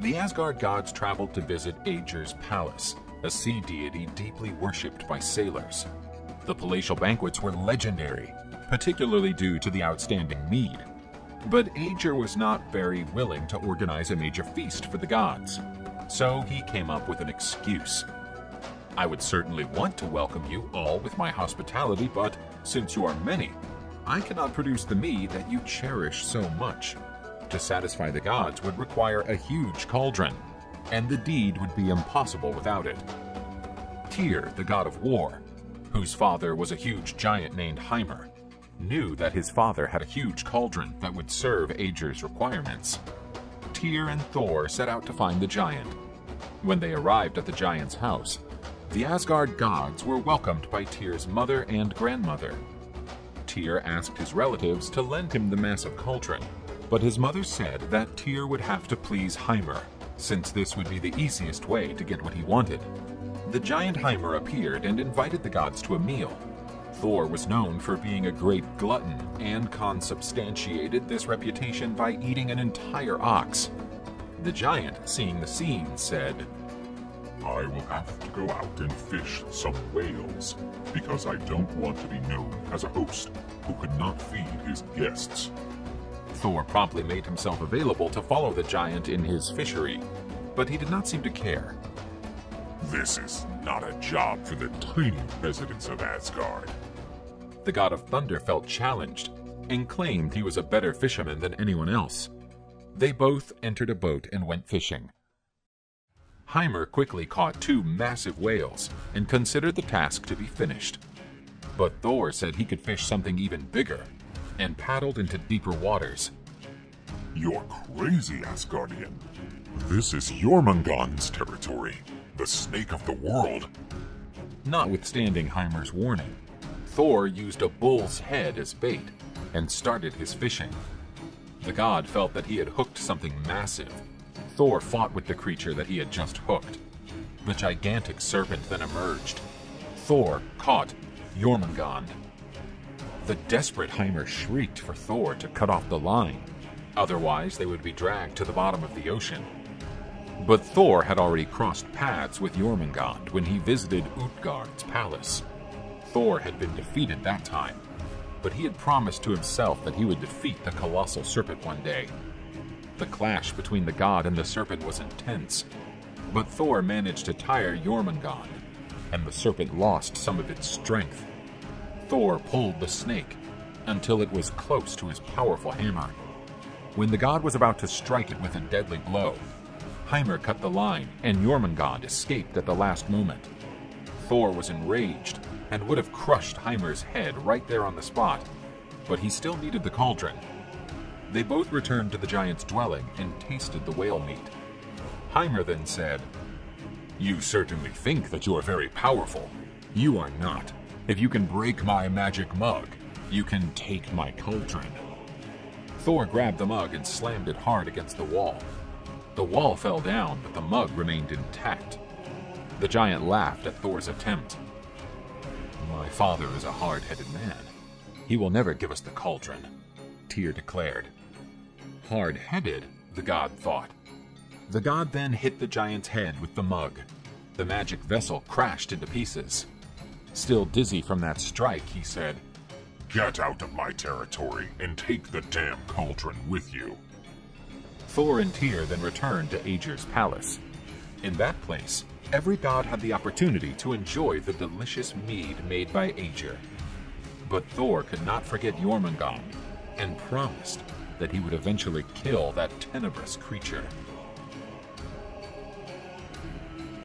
the Asgard gods traveled to visit Aegir's palace, a sea deity deeply worshipped by sailors. The palatial banquets were legendary, particularly due to the outstanding mead. But Aegir was not very willing to organize a major feast for the gods, so he came up with an excuse. I would certainly want to welcome you all with my hospitality, but since you are many, I cannot produce the mead that you cherish so much. To satisfy the gods would require a huge cauldron, and the deed would be impossible without it. Tyr, the god of war, whose father was a huge giant named Hymir, knew that his father had a huge cauldron that would serve Aegir's requirements. Tyr and Thor set out to find the giant. When they arrived at the giant's house, the Asgard gods were welcomed by Tyr's mother and grandmother. Tyr asked his relatives to lend him the massive cauldron, but his mother said that Tyr would have to please Hymir, since this would be the easiest way to get what he wanted. The giant Hymir appeared and invited the gods to a meal. Thor was known for being a great glutton and consubstantiated this reputation by eating an entire ox. The giant, seeing the scene, said, "I will have to go out and fish some whales, because I don't want to be known as a host who could not feed his guests." Thor promptly made himself available to follow the giant in his fishery, but he did not seem to care. "This is not a job for the tiny residents of Asgard." The god of thunder felt challenged and claimed he was a better fisherman than anyone else. They both entered a boat and went fishing. Hymir quickly caught two massive whales and considered the task to be finished. But Thor said he could fish something even bigger and paddled into deeper waters. "You're crazy, Asgardian. This is Jörmungandr's territory, the snake of the world." Notwithstanding Hymir's warning, Thor used a bull's head as bait and started his fishing. The god felt that he had hooked something massive. Thor fought with the creature that he had just hooked. The gigantic serpent then emerged. Thor caught Jörmungandr. The desperate Hymir shrieked for Thor to cut off the line, otherwise they would be dragged to the bottom of the ocean. But Thor had already crossed paths with Jörmungandr when he visited Utgard's palace. Thor had been defeated that time, but he had promised to himself that he would defeat the colossal serpent one day. The clash between the god and the serpent was intense, but Thor managed to tire Jörmungandr, and the serpent lost some of its strength. Thor pulled the snake until it was close to his powerful hammer. When the god was about to strike it with a deadly blow, Hymir cut the line, and Jörmungandr escaped at the last moment. Thor was enraged and would have crushed Hymir's head right there on the spot, but he still needed the cauldron. They both returned to the giant's dwelling and tasted the whale meat. Hymir then said, "You certainly think that you are very powerful. You are not. If you can break my magic mug, you can take my cauldron." Thor grabbed the mug and slammed it hard against the wall. The wall fell down, but the mug remained intact. The giant laughed at Thor's attempt. "My father is a hard-headed man. He will never give us the cauldron," Tyr declared. Hard-headed, the god thought. The god then hit the giant's head with the mug. The magic vessel crashed into pieces. Still dizzy from that strike, he said, "Get out of my territory and take the damn cauldron with you." Thor and Tyr then returned to Aegir's palace. In that place, every god had the opportunity to enjoy the delicious mead made by Aegir. But Thor could not forget Jörmungandr and promised that he would eventually kill that tenebrous creature.